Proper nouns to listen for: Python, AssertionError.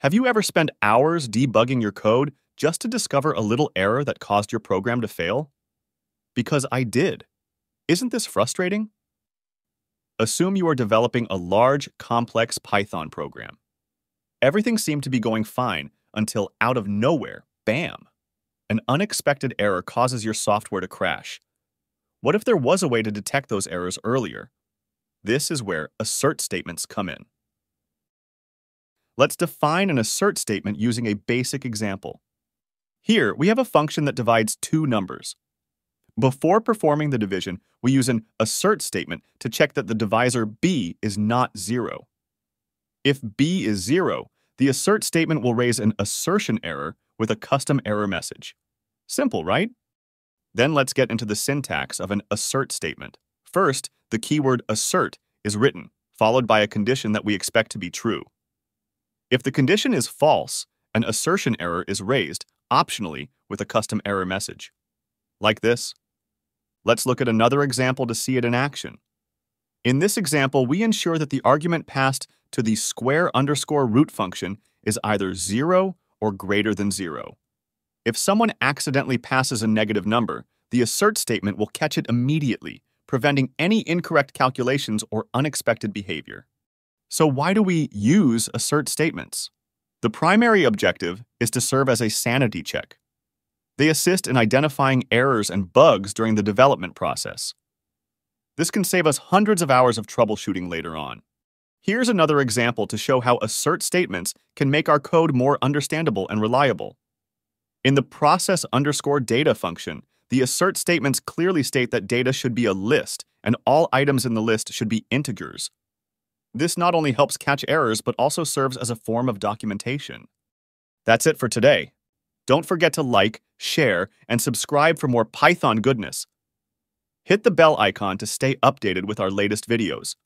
Have you ever spent hours debugging your code just to discover a little error that caused your program to fail? Because I did. Isn't this frustrating? Assume you are developing a large, complex Python program. Everything seemed to be going fine until out of nowhere, bam! An unexpected error causes your software to crash. What if there was a way to detect those errors earlier? This is where assert statements come in. Let's define an assert statement using a basic example. Here, we have a function that divides two numbers. Before performing the division, we use an assert statement to check that the divisor b is not 0. If b is 0, the assert statement will raise an assertion error with a custom error message. Simple, right? Then let's get into the syntax of an assert statement. First, the keyword assert is written, followed by a condition that we expect to be true. If the condition is false, an assertion error is raised, optionally, with a custom error message. Like this. Let's look at another example to see it in action. In this example, we ensure that the argument passed to the square_root function is either 0 or greater than 0. If someone accidentally passes a negative number, the assert statement will catch it immediately, preventing any incorrect calculations or unexpected behavior. So why do we use assert statements? The primary objective is to serve as a sanity check. They assist in identifying errors and bugs during the development process. This can save us hundreds of hours of troubleshooting later on. Here's another example to show how assert statements can make our code more understandable and reliable. In the process_data function, the assert statements clearly state that data should be a list and all items in the list should be integers. This not only helps catch errors, but also serves as a form of documentation. That's it for today. Don't forget to like, share, and subscribe for more Python goodness. Hit the bell icon to stay updated with our latest videos.